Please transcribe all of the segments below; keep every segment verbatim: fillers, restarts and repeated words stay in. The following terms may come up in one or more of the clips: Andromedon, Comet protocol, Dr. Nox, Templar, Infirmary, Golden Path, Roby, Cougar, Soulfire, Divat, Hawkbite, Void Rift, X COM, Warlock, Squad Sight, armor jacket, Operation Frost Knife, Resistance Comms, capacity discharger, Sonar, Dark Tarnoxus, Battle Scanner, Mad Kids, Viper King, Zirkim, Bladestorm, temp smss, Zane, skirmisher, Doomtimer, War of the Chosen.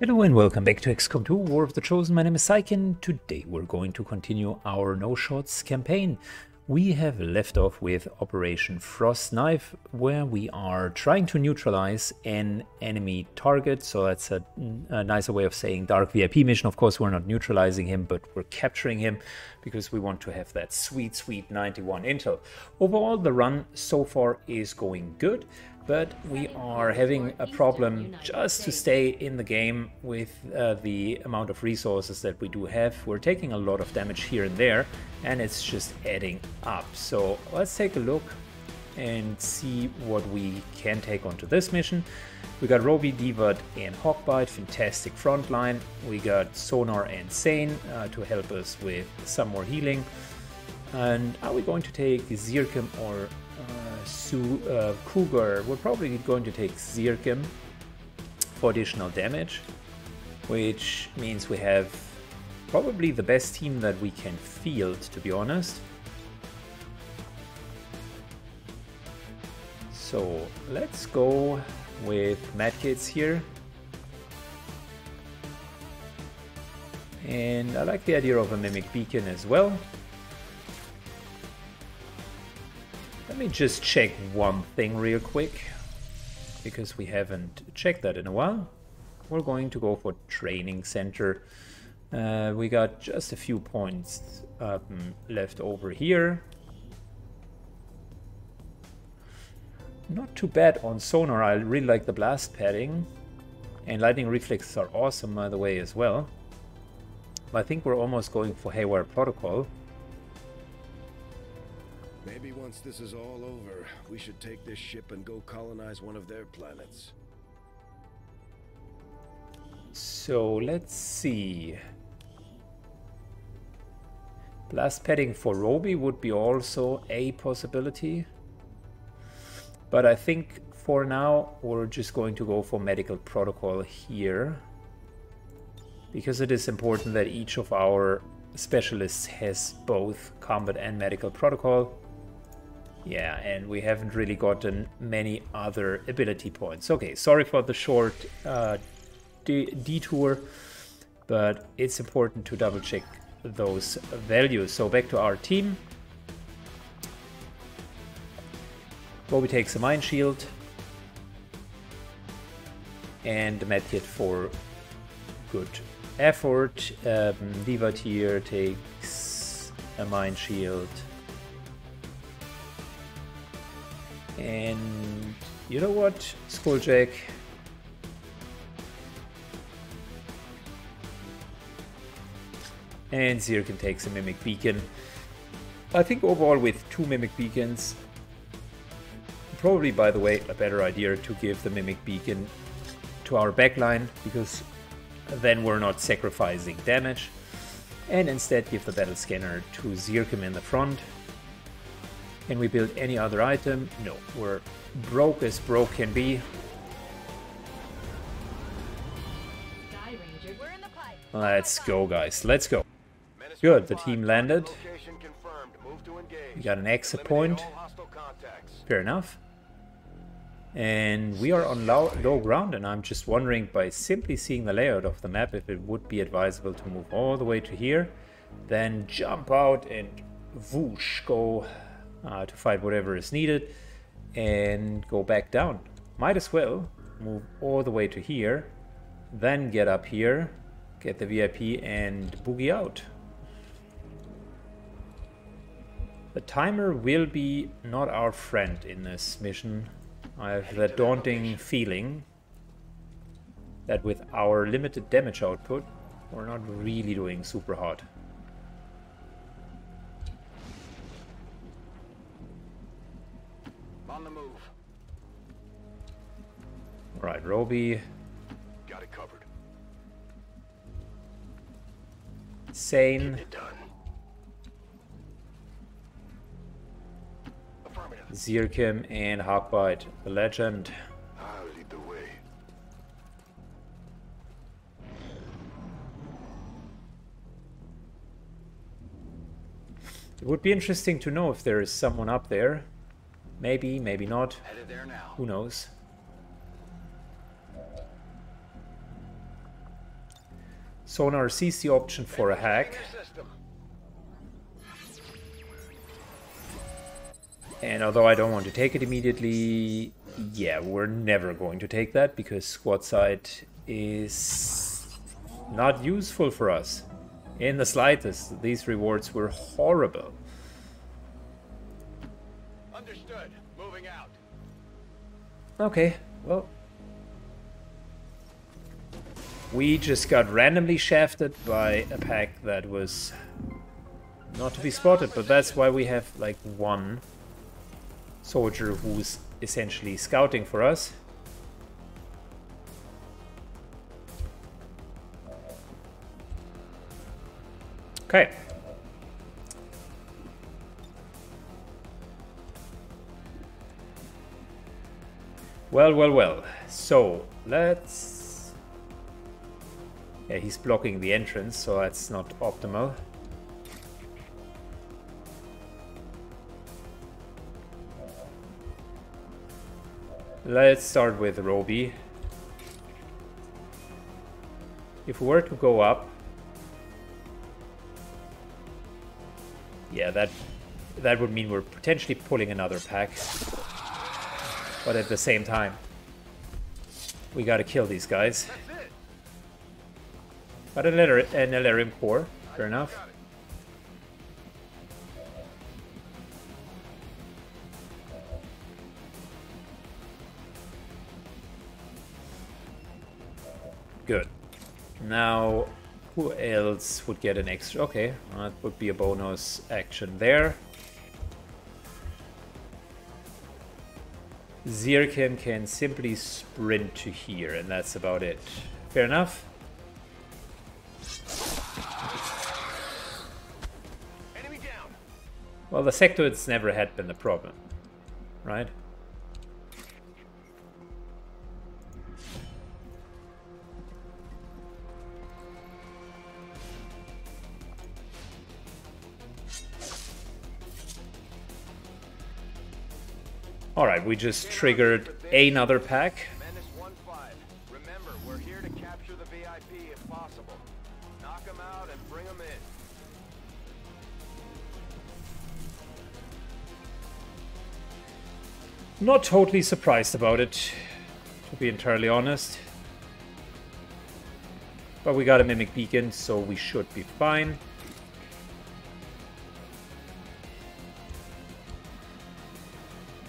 Hello and welcome back to X COM two War of the Chosen. My name is Psy and today we're going to continue our No Shots campaign. We have left off with Operation Frost Knife, where we are trying to neutralize an enemy target. So that's a, a nicer way of saying Dark V I P mission. Of course, we're not neutralizing him, but we're capturing him because we want to have that sweet, sweet ninety-one intel. Overall, the run so far is going good. But we are having a problem just to stay in the game with uh, the amount of resources that we do have. We're taking a lot of damage here and there, and it's just adding up. So let's take a look and see what we can take onto this mission. We got Roby, Divat and Hawkbite, fantastic frontline. We got Sonar and Zane uh, to help us with some more healing. And are we going to take Zirkim or Su uh, Cougar? We're probably going to take Zirkim for additional damage, which means we have probably the best team that we can field, to be honest. So let's go with Mad Kids here. And I like the idea of a Mimic Beacon as well. Let me just check one thing real quick, because we haven't checked that in a while. We're going to go for Training Center. Uh, we got just a few points um, left over here. Not too bad on Sonar. I really like the blast padding, and lightning reflexes are awesome, by the way, as well. But I think we're almost going for Haywire protocol. Maybe once this is all over, we should take this ship and go colonize one of their planets. So let's see. Blast padding for Roby would be also a possibility. But I think for now, we're just going to go for medical protocol here, because it is important that each of our specialists has both combat and medical protocol. Yeah, and we haven't really gotten many other ability points. Okay, sorry for the short uh, de detour, but it's important to double check those values. So back to our team. Roby takes a mine shield and a medkit for good effort. Um, Divat here takes a mine shield. And you know what, Skulljack? And Zirkin takes a Mimic Beacon. I think overall with two Mimic Beacons, probably, by the way, a better idea to give the Mimic Beacon to our backline, because then we're not sacrificing damage. And instead give the Battle Scanner to Zirkim in the front. Can we build any other item? No, we're broke as broke can be. Let's go, guys, let's go. Good, the team landed. We got an exit point. Fair enough. And we are on low, low ground, and I'm just wondering, by simply seeing the layout of the map, if it would be advisable to move all the way to here, then jump out and whoosh, go Uh, to fight whatever is needed and go back down. Might as well move all the way to here, then get up here, get the V I P and boogie out. The timer will be not our friend in this mission. I have that daunting feeling that with our limited damage output, we're not really doing super hot. Right, Roby. Got it covered. Zane. Zirkim and Hawkbite, the legend. I'll lead the way. It would be interesting to know if there is someone up there. Maybe, maybe not. Headed there now. Who knows? Sonar sees the option for a hack. And although I don't want to take it immediately, yeah, we're never going to take that because Squad Sight is not useful for us in the slightest. These rewards were horrible. Understood. Moving out. Okay, well, we just got randomly shafted by a pack that was not to be spotted, but that's why we have like one soldier who's essentially scouting for us. Okay. Well, well, well. So let's... Yeah, he's blocking the entrance, so that's not optimal. Let's start with Roby. If we were to go up, yeah, that that would mean we're potentially pulling another pack. But at the same time, we gotta kill these guys. But an L R M core, fair enough. Good. Now, who else would get an extra? Okay, that would be a bonus action there. Zirkim can simply sprint to here, and that's about it. Fair enough. Enemy down. Well, the sector, it's never had been the problem, right? All right, we just triggered another pack. Remember, we're here to capture the V I P if possible. Knock them out and bring them in. Not totally surprised about it, to be entirely honest. But we got a Mimic Beacon, so we should be fine.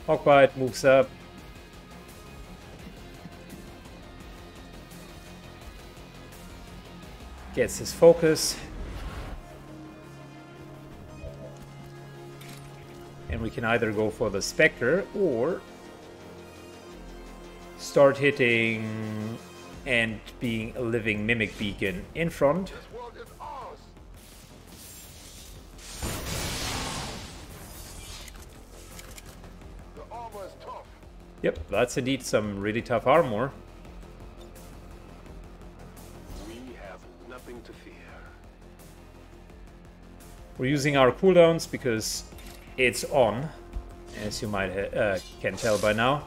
Hawkbite moves up. Gets his focus. And we can either go for the Spectre or start hitting and being a living Mimic Beacon in front. Yep, that's indeed some really tough armor. We have nothing to fear. We're using our cooldowns because it's on, as you might uh, can tell by now.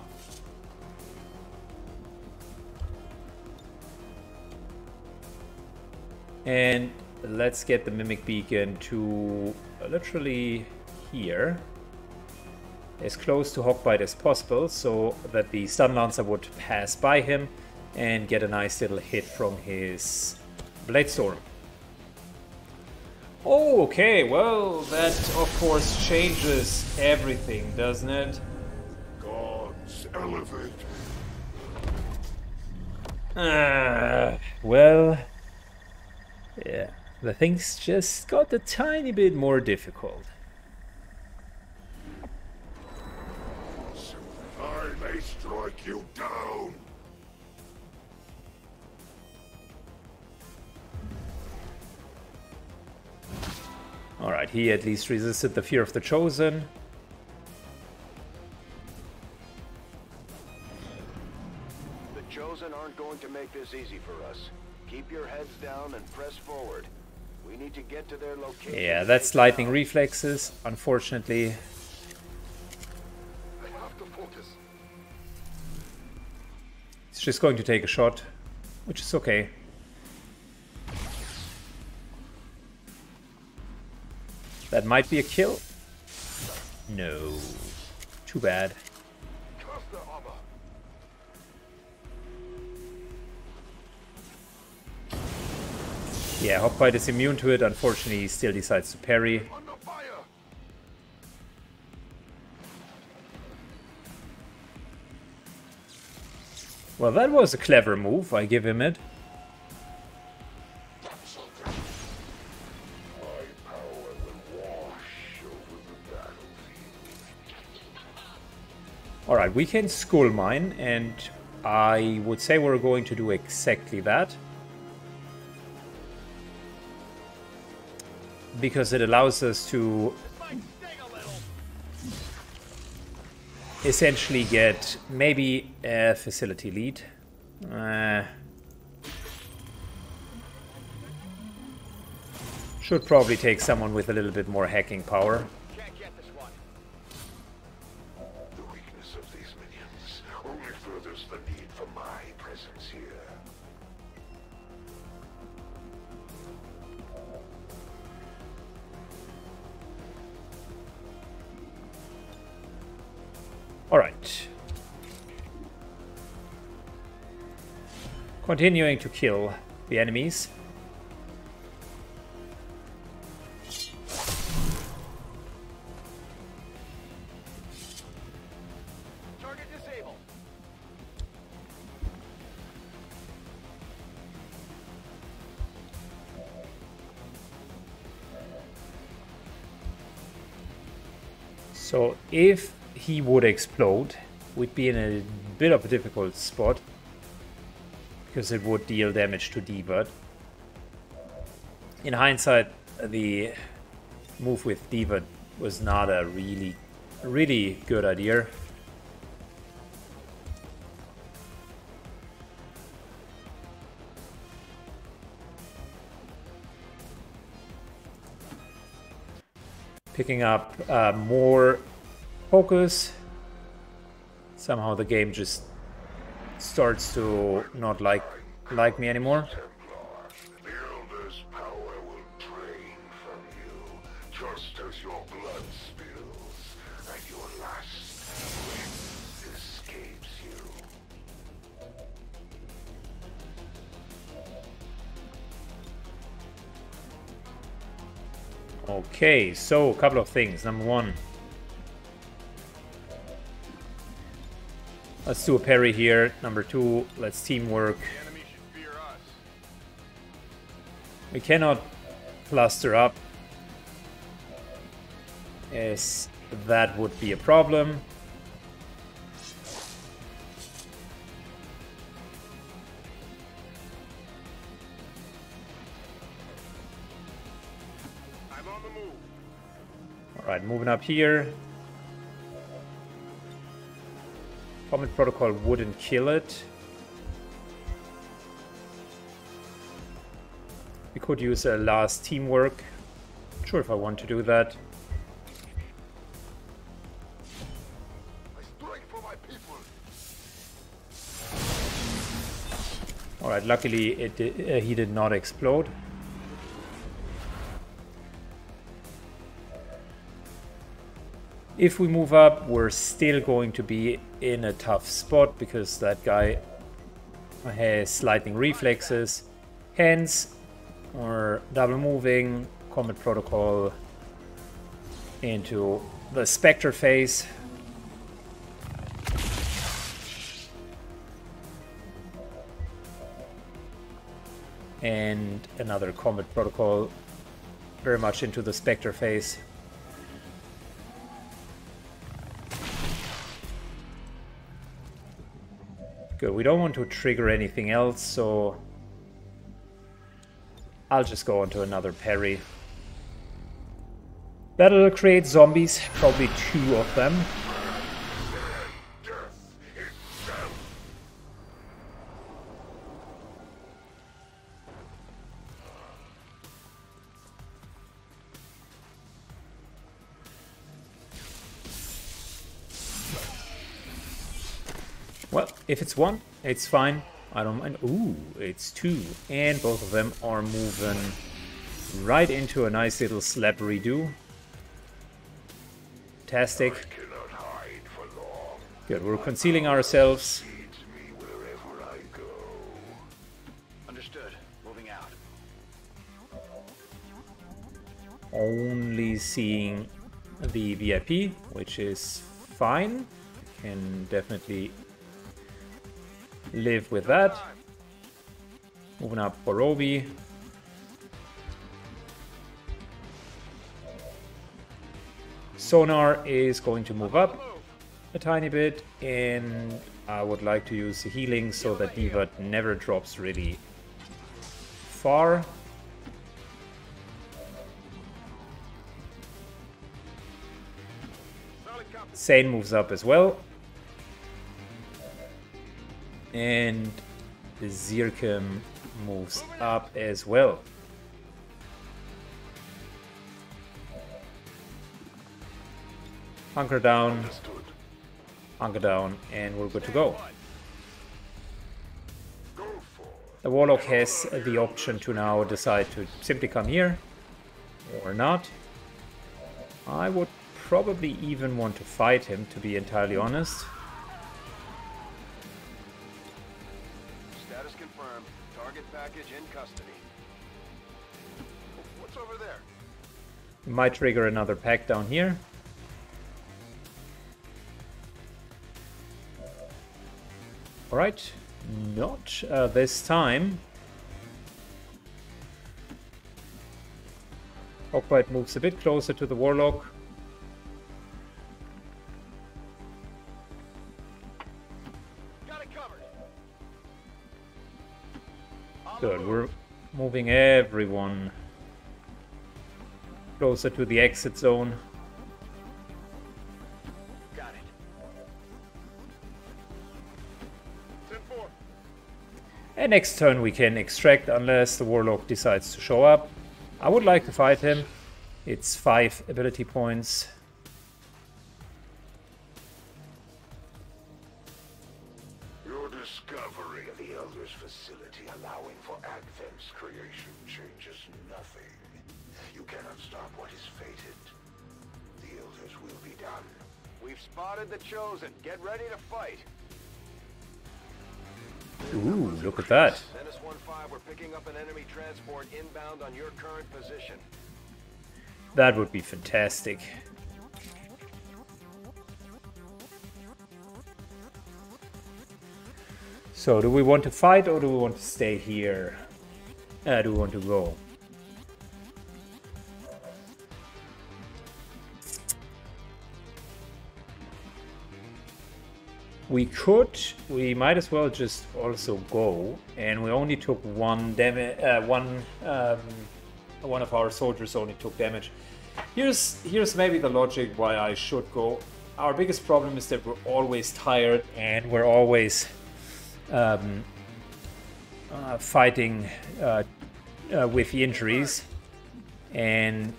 And let's get the Mimic Beacon to literally here, as close to Hawkbite as possible, so that the Stun Lancer would pass by him and get a nice little hit from his Bladestorm. Oh, okay, well, that of course changes everything, doesn't it? Gods elevate. Uh, well, yeah, the things just got a tiny bit more difficult. Strike you down. All right, he at least resisted the fear of the chosen. The chosen aren't going to make this easy for us. Keep your heads down and press forward. We need to get to their location. Yeah, that's lightning reflexes, unfortunately. She's going to take a shot, which is okay. That might be a kill. No. Too bad. Yeah, Hawkbite is immune to it. Unfortunately, he still decides to parry. Well, that was a clever move. I give him it. Alright, we can Skull Mine, and I would say we're going to do exactly that. Because it allows us to essentially get maybe a facility lead. Uh, should probably take someone with a little bit more hacking power. Continuing to kill the enemies. Target disabled. So if he would explode, we'd be in a bit of a difficult spot. Because it would deal damage to Divat. In hindsight, the move with Divat was not a really, really good idea. Picking up uh, more focus. Somehow the game just starts to not like like me anymore. Okay, so a couple of things. Number one, let's do a parry here. Number two, let's teamwork. The enemy should fear us. We cannot cluster up, as that would be a problem. I'm on the move. All right, moving up here. Comet protocol wouldn't kill it. We could use a last teamwork. Not sure if I want to do that. All right. Luckily, it uh, he did not explode. If we move up, we're still going to be in a tough spot because that guy has lightning reflexes. Hence, we're double moving Comet Protocol into the Spectre phase. And another Comet Protocol very much into the Spectre phase. Good. We don't want to trigger anything else, so I'll just go on to another parry. That'll create zombies, probably two of them. If it's one, it's fine. I don't mind. Ooh, it's two. And both of them are moving right into a nice little slap redo. Fantastic. Good, we're concealing ourselves. Understood. Moving out. Only seeing the V I P, which is fine. Can definitely live with that. Moving up for Roby. Sonar is going to move up a tiny bit, and I would like to use healing so that Divat never drops really far. Zane moves up as well. And Zirkim moves up as well. Hunker down, Understood. hunker down, and we're good to go. The Warlock has the option to now decide to simply come here, or not. I would probably even want to fight him, to be entirely honest. Status confirmed. Target package in custody. What's over there? Might trigger another pack down here. Alright, not uh, this time. Hawkbite moves a bit closer to the Warlock. Got it covered. Good, we're moving everyone closer to the exit zone. And next turn we can extract unless the Warlock decides to show up. I would like to fight him. It's five ability points. Your discovery of the Elder's facility allowing for Advent's creation changes nothing. You cannot stop what is fated. The Elder's will be done. We've spotted the Chosen. Get ready to fight. Ooh, look at that. That would be fantastic. So, do we want to fight or do we want to stay here? Uh, do we want to go? We could, we might as well just also go, and we only took one damage, uh, one, um, one of our soldiers only took damage. Here's, here's maybe the logic why I should go. Our biggest problem is that we're always tired and we're always um, uh, fighting uh, uh, with the injuries, and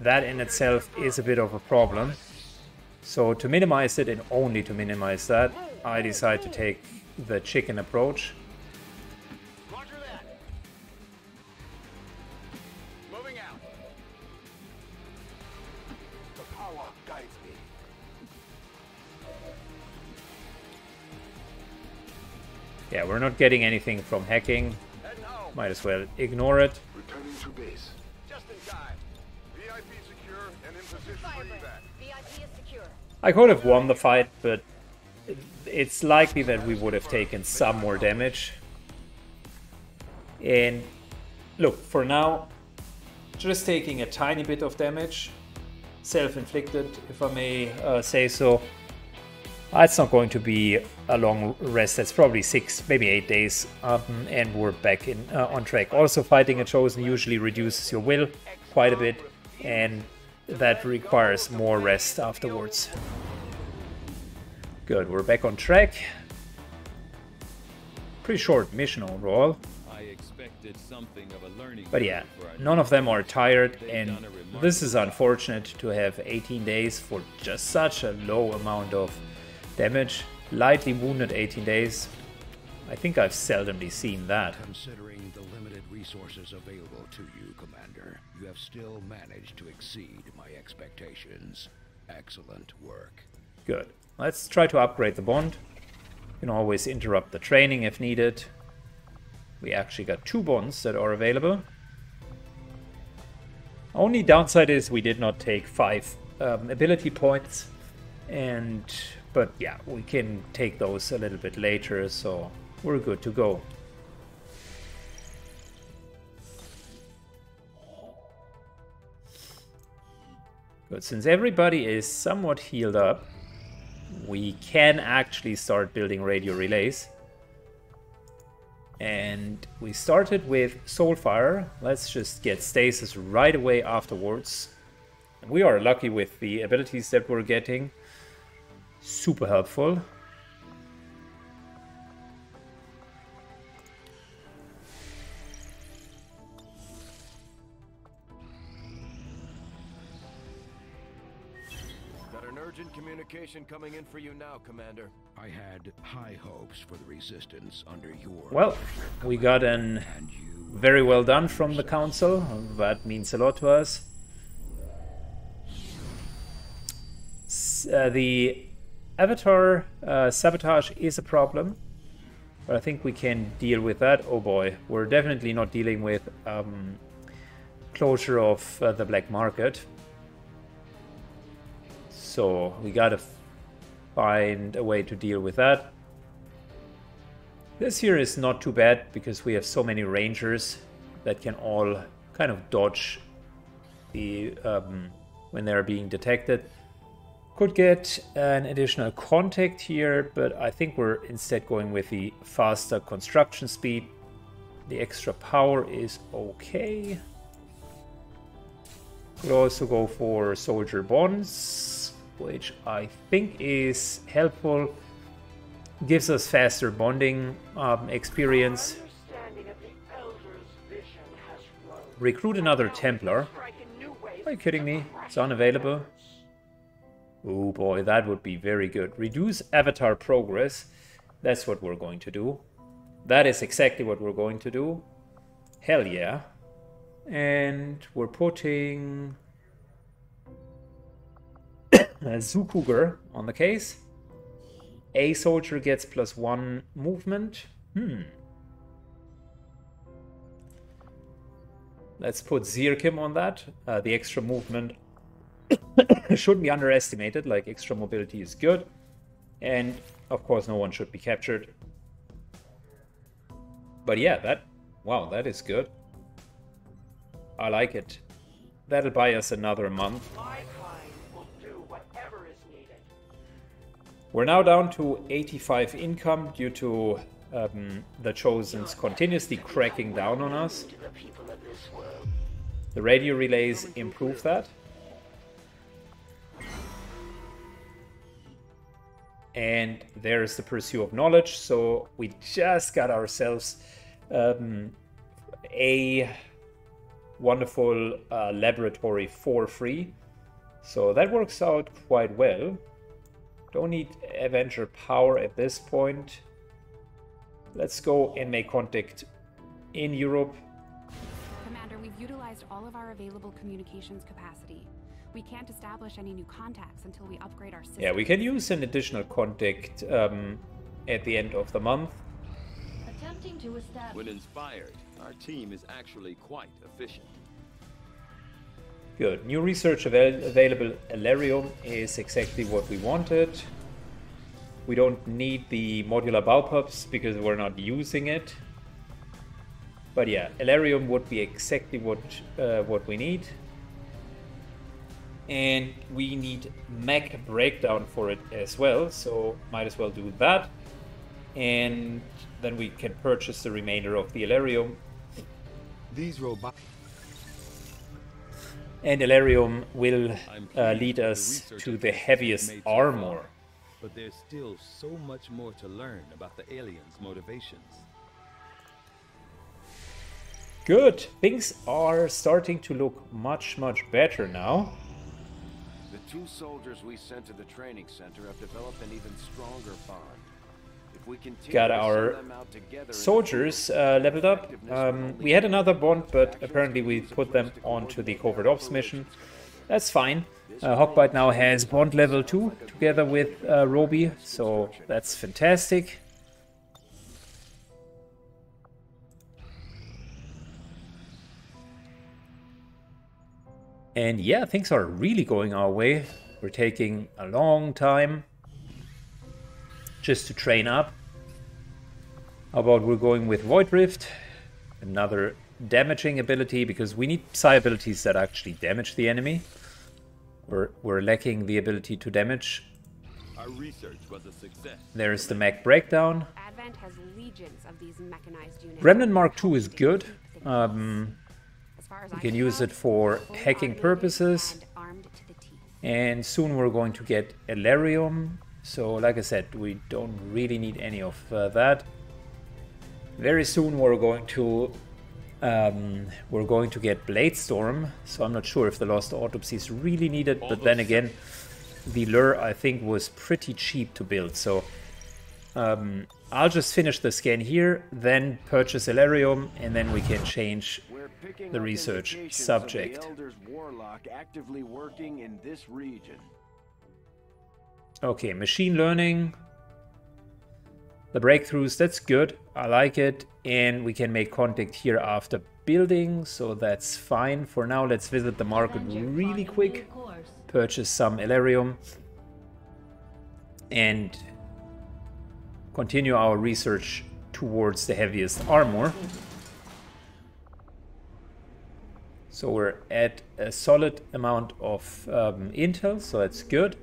that in itself is a bit of a problem. So to minimize it, and only to minimize that, I decide to take the chicken approach. Roger that. Moving out. The power guides me. Yeah, we're not getting anything from hacking. Might as well ignore it. Returning to base. Just in time. V I P secure and in position for evac. I could have won the fight, but it's likely that we would have taken some more damage. And look, for now, just taking a tiny bit of damage, self-inflicted, if I may uh, say so. It's not going to be a long rest. That's probably six, maybe eight days, um, and we're back in uh, on track. Also, fighting a Chosen usually reduces your will quite a bit, and that requires more rest afterwards. Good, we're back on track. Pretty short mission overall. I expected something of a learning, but yeah, none of them are tired, and this is unfortunate to have eighteen days for just such a low amount of damage. Lightly wounded eighteen days. I think I've seldomly seen that. Considering the limited resources available to you, Commander, you have still managed to exceed my expectations. Excellent work. Good. Let's try to upgrade the bond. You can always interrupt the training if needed. We actually got two bonds that are available. Only downside is we did not take five um, ability points, and but yeah, we can take those a little bit later, so we're good to go. But since everybody is somewhat healed up, we can actually start building radio relays. And we started with Soulfire. Let's just get Stasis right away afterwards. We are lucky with the abilities that we're getting. Super helpful. Got an urgent communication coming in for you now, Commander. I had high hopes for the Resistance under your... Well, we got an very well done from the Council. That means a lot to us. Uh, the Avatar uh, sabotage is a problem, but I think we can deal with that. Oh boy, we're definitely not dealing with um, closure of uh, the black market. So we gotta find a way to deal with that. This here is not too bad because we have so many rangers that can all kind of dodge the um, when they're being detected. Could get an additional contact here, but I think we're instead going with the faster construction speed. The extra power is okay. Could also go for soldier bonds, which I think is helpful. Gives us faster bonding um, experience. Recruit another Templar. Are you kidding me? It's unavailable. Oh boy, that would be very good. Reduce avatar progress. That's what we're going to do. That is exactly what we're going to do. Hell yeah. And we're putting Cougar on the case. A soldier gets plus one movement. Hmm. Let's put Zirkim on that. Uh, the extra movement shouldn't be underestimated, like extra mobility is good. And of course no one should be captured. But yeah, that, wow, that is good. I like it. That'll buy us another month. We're now down to eighty-five income due to um, the Chosen's continuously cracking down on us. The radio relays improve that. And there's the Pursuit of Knowledge, so we just got ourselves um, a wonderful uh, laboratory for free. So that works out quite well. Don't need Avenger power at this point. Let's go and make contact in Europe. Commander, we've utilized all of our available communications capacity. We can't establish any new contacts until we upgrade our system. Yeah, we can use an additional contact um, at the end of the month. Attempting to establish... When inspired, our team is actually quite efficient. Good. New research avail available. Alerium is exactly what we wanted. We don't need the modular Baupubs because we're not using it. But yeah, Alerium would be exactly what uh, what we need. And we need Mech Breakdown for it as well, so might as well do that. And then we can purchase the remainder of the Illyrium. These robots and Illyrium will uh, lead us to the heaviest armor. But there's still so much more to learn about the aliens' motivations. Good, things are starting to look much, much better now. Two soldiers we sent to the training center have developed an even stronger bond. If we continue got our soldiers uh, leveled up. Um, we had another bond, but apparently we put them onto the covert ops mission. That's fine. Uh, Hawkbite now has Bond level two together with uh, Roby, so that's fantastic. And yeah, things are really going our way. We're taking a long time just to train up. How about we're going with Void Rift, another damaging ability, because we need Psy abilities that actually damage the enemy. We're, we're lacking the ability to damage. Our research was a success. There is the Mech Breakdown. Advent has legions of these mechanized units. Remnant Mark two is good. Um, you can use it for hacking purposes. And soon we're going to get Elarium. So like I said, we don't really need any of uh, that. Very soon we're going to um, we're going to get Bladestorm. So I'm not sure if the Lost Autopsy is really needed, but then again, the lure I think was pretty cheap to build. So um, I'll just finish the scan here, then purchase Elarium, and then we can change the research subject. Okay, machine learning. The breakthroughs, that's good. I like it. And we can make contact here after building, so that's fine. For now, let's visit the market really quick, purchase some Elarium, and continue our research towards the heaviest armor. So we're at a solid amount of um, intel, so that's good.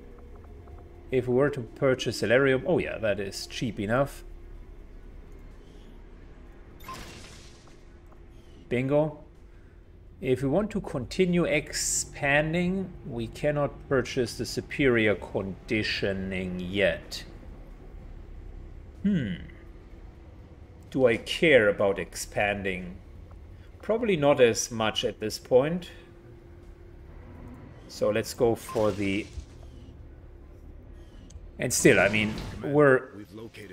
If we were to purchase Elarium, oh yeah, that is cheap enough. Bingo. If we want to continue expanding, we cannot purchase the superior conditioning yet. Hmm. Do I care about expanding? Probably not as much at this point. So let's go for the... And still, I mean, we're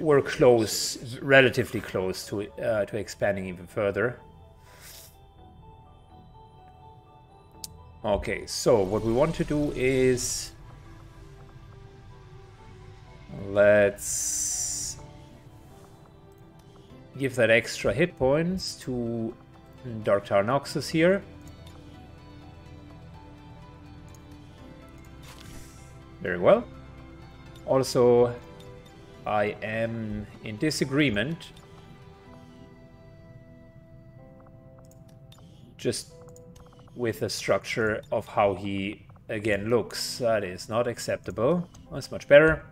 we're close, relatively close to uh, to expanding even further. Okay, so what we want to do is let's give that extra hit points to Dark Tarnoxus here. Very well. Also, I am in disagreement. Just with the structure of how he again looks. That is not acceptable. That's much better.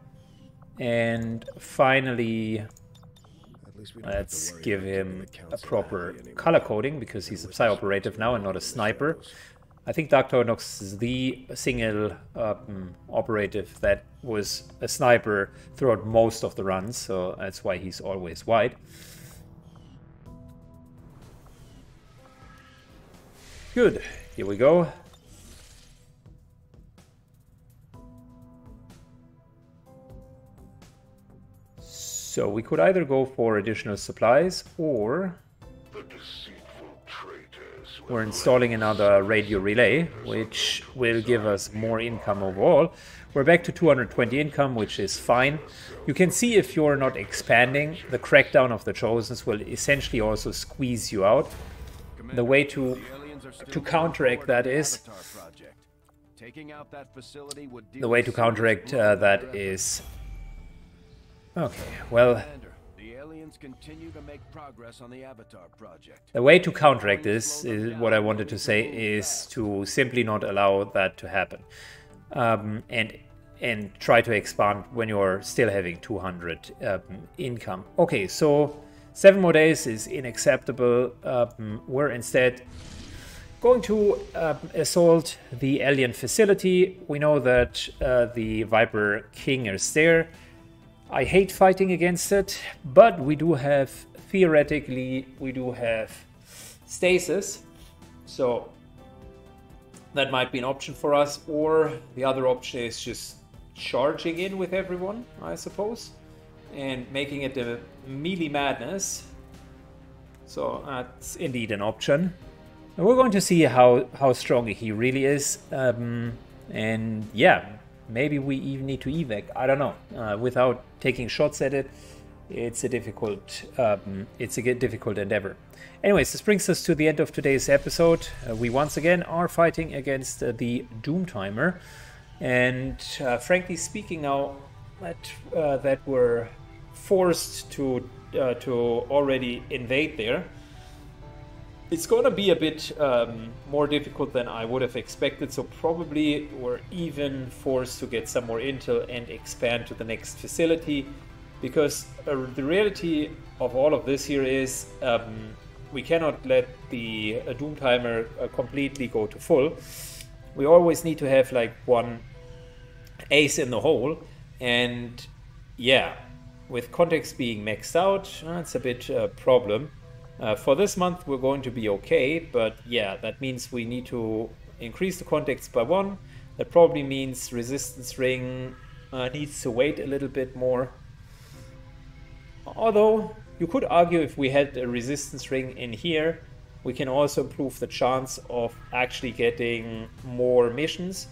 And finally, let's give him a proper color coding, because he's a Psy operative now and not a sniper. I think Doctor Nox is the single um, operative that was a sniper throughout most of the runs, so that's why he's always wide. Good, here we go. So we could either go for additional supplies, or we're installing another radio relay, which will give us more income overall. We're back to two hundred twenty income, which is fine. You can see if you're not expanding, the Crackdown of the Chosen will essentially also squeeze you out. The way to to counteract that is the way to counteract uh, that is okay. Well, continue to make progress on the Avatar project. The way to counteract this is what I wanted to say is to simply not allow that to happen, um, and and try to expand when you're still having two hundred um, income. Okay, so seven more days is unacceptable. Um, we're instead going to uh, assault the alien facility. We know that uh, the Viper King is there. I hate fighting against it, but we do have, theoretically, we do have Stasis, so that might be an option for us, or the other option is just charging in with everyone, I suppose, and making it a melee madness. So that's indeed an option. And we're going to see how, how strong he really is. Um, And yeah, maybe we even need to evac, I don't know. Uh, without taking shots at it, it's a difficult um, it's a difficult endeavor. Anyways, this brings us to the end of today's episode. Uh, we once again are fighting against uh, the Doomtimer, and uh, frankly speaking, now that uh, that we're forced to uh, to already invade there, it's going to be a bit um, more difficult than I would have expected, so probably we're even forced to get some more intel and expand to the next facility, because uh, the reality of all of this here is um, we cannot let the uh, Doomtimer uh, completely go to full. We always need to have like one ace in the hole, and yeah, with context being maxed out, that's a bit a uh, problem. Uh, for this month we're going to be okay, but yeah, that means we need to increase the contacts by one. That probably means Resistance Ring uh, needs to wait a little bit more. Although you could argue if we had a Resistance Ring in here, we can also improve the chance of actually getting more missions,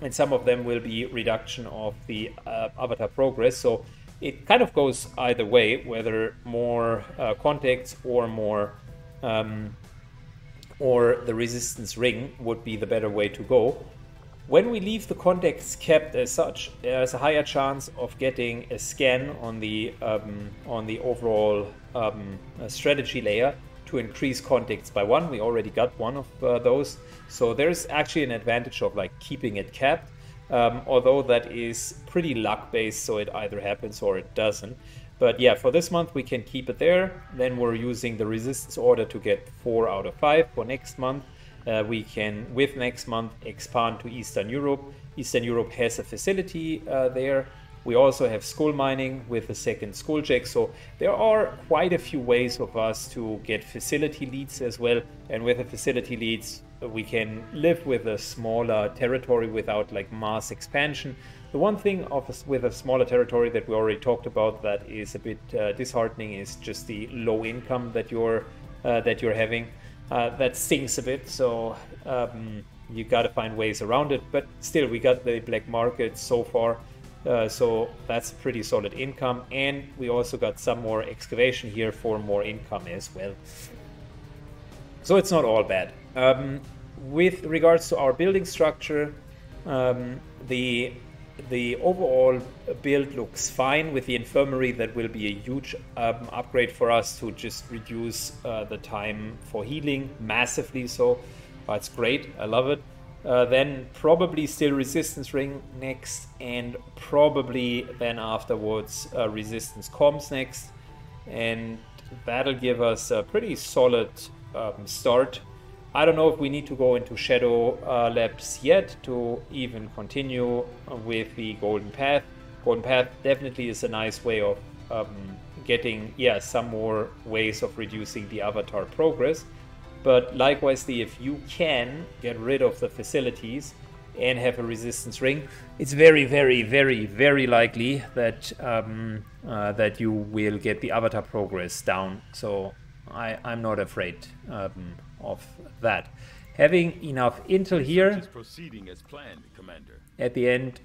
and some of them will be reduction of the uh, avatar progress. So it kind of goes either way, whether more uh, contacts or more um, or the Resistance Ring would be the better way to go. When we leave the contacts kept as such, there's a higher chance of getting a scan on the um, on the overall um, strategy layer to increase contacts by one. We already got one of uh, those, so there's actually an advantage of like keeping it capped. Um, although that is pretty luck-based, so it either happens or it doesn't. But yeah, for this month we can keep it there. Then we're using the Resistance Order to get four out of five for next month. Uh, we can, with next month, expand to Eastern Europe. Eastern Europe has a facility uh, there. We also have skull mining with the second Skulljack. So there are quite a few ways of us to get facility leads as well. And with the facility leads, we can live with a smaller territory without like mass expansion. The one thing of a, with a smaller territory that we already talked about that is a bit uh, disheartening is just the low income that you're uh, that you're having. Uh, that stinks a bit, so um, you gotta find ways around it. But still, we got the black market so far, uh, so that's pretty solid income, and we also got some more excavation here for more income as well. So it's not all bad. Um, with regards to our building structure, um, the the overall build looks fine. With the infirmary, that will be a huge um, upgrade for us to just reduce uh, the time for healing massively. So that's great. I love it. Uh, then probably still Resistance Ring next, and probably then afterwards uh, Resistance Comms next, and that'll give us a pretty solid um, start. I don't know if we need to go into Shadow uh, Labs yet to even continue with the Golden Path. Golden Path definitely is a nice way of um, getting yeah, some more ways of reducing the avatar progress. But likewise, if you can get rid of the facilities and have a Resistance Ring, it's very, very, very, very likely that, um, uh, that you will get the avatar progress down. So I, I'm not afraid um, of that. Having enough intel here proceeding as planned, Commander, at the end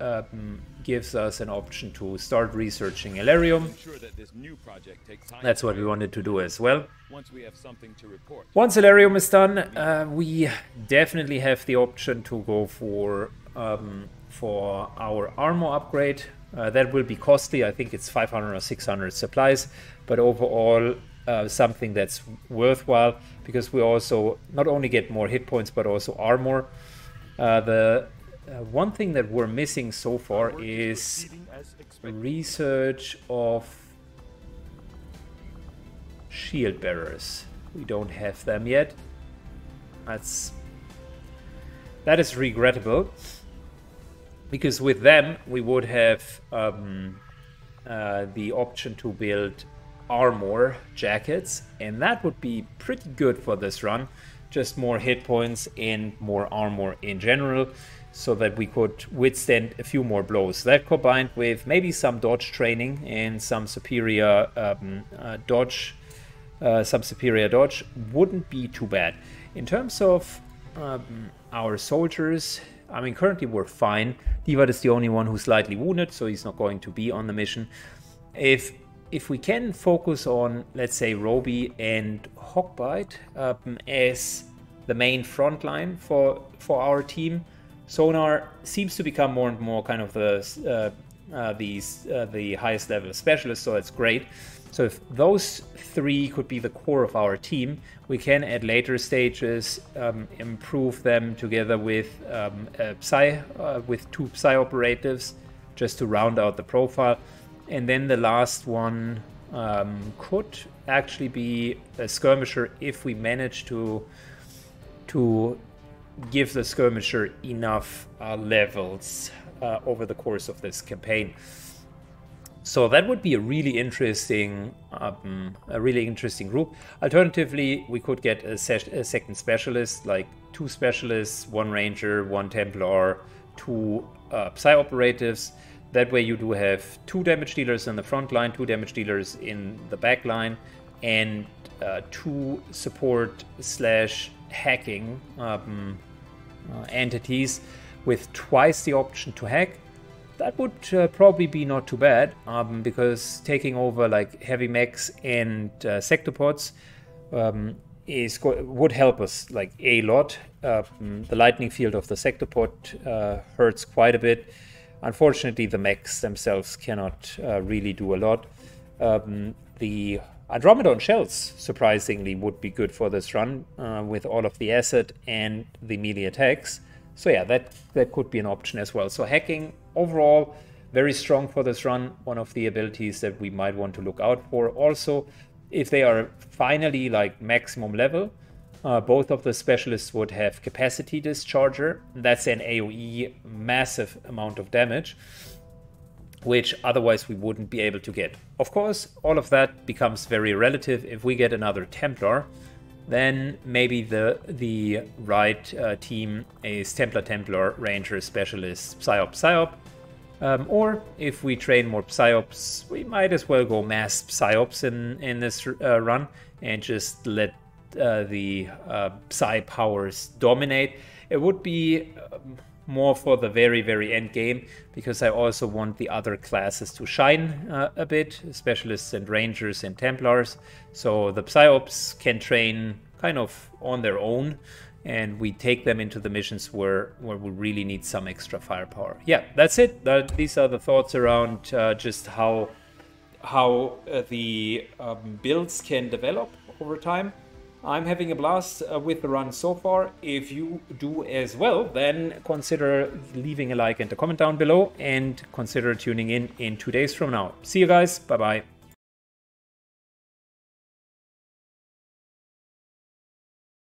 um, gives us an option to start researching Illyrium. That this new project takes time. That's what we wanted to do as well. Once we have something to report. Once Illyrium is done, uh, we definitely have the option to go for um, for our armor upgrade. Uh, that will be costly. I think it's five hundred or six hundred supplies, but overall Uh, something that's worthwhile, because we also not only get more hit points but also armor. Uh, the uh, one thing that we're missing so far is research of shield bearers. We don't have them yet. That's that is regrettable, because with them we would have um, uh, the option to build armor jackets, and that would be pretty good for this run. Just more hit points and more armor in general, so that we could withstand a few more blows. That combined with maybe some dodge training and some superior um, uh, dodge, uh, some superior dodge wouldn't be too bad. In terms of um, our soldiers, I mean, currently we're fine. Divat is the only one who's slightly wounded, so he's not going to be on the mission. If if we can focus on, let's say, Roby and Hawkbite um, as the main front line for, for our team, Sonar seems to become more and more kind of the, uh, uh, the, uh, the highest level specialist, so that's great. So if those three could be the core of our team, we can at later stages um, improve them together with um, a Psy, uh, with two Psy operatives, just to round out the profile. And then the last one um, could actually be a skirmisher if we manage to to give the skirmisher enough uh, levels uh, over the course of this campaign. So that would be a really interesting, um, a really interesting group. Alternatively, we could get a, se a second specialist, like two specialists, one ranger, one Templar, two uh, Psy operatives. That way, you do have two damage dealers in the front line, two damage dealers in the back line, and uh, two support slash hacking um, uh, entities with twice the option to hack. That would uh, probably be not too bad, um, because taking over like heavy mechs and uh, sector pods um, is go would help us like a lot. Uh, the lightning field of the sector pod uh, hurts quite a bit. Unfortunately, the mechs themselves cannot uh, really do a lot. Um, the Andromedon shells, surprisingly, would be good for this run uh, with all of the acid and the melee attacks. So yeah, that, that could be an option as well. So hacking, overall, very strong for this run. One of the abilities that we might want to look out for. Also, if they are finally like maximum level, uh, both of the specialists would have capacity discharger. That's an A O E massive amount of damage, which otherwise we wouldn't be able to get. Of course, all of that becomes very relative. If we get another Templar, then maybe the the right uh, team is Templar, Templar, Ranger, Specialist, Psyop, Psyop. Um, or if we train more Psyops, we might as well go mass Psyops in, in this uh, run and just let uh, the uh, Psy powers dominate. It would be um, more for the very, very end game, because I also want the other classes to shine uh, a bit, specialists and rangers and Templars. So the Psyops can train kind of on their own, and we take them into the missions where, where we really need some extra firepower. Yeah, that's it. That, these are the thoughts around uh, just how, how uh, the um, builds can develop over time. I'm having a blast uh, with the run so far. If you do as well, then consider leaving a like and a comment down below, and consider tuning in in two days from now. See you guys. Bye-bye.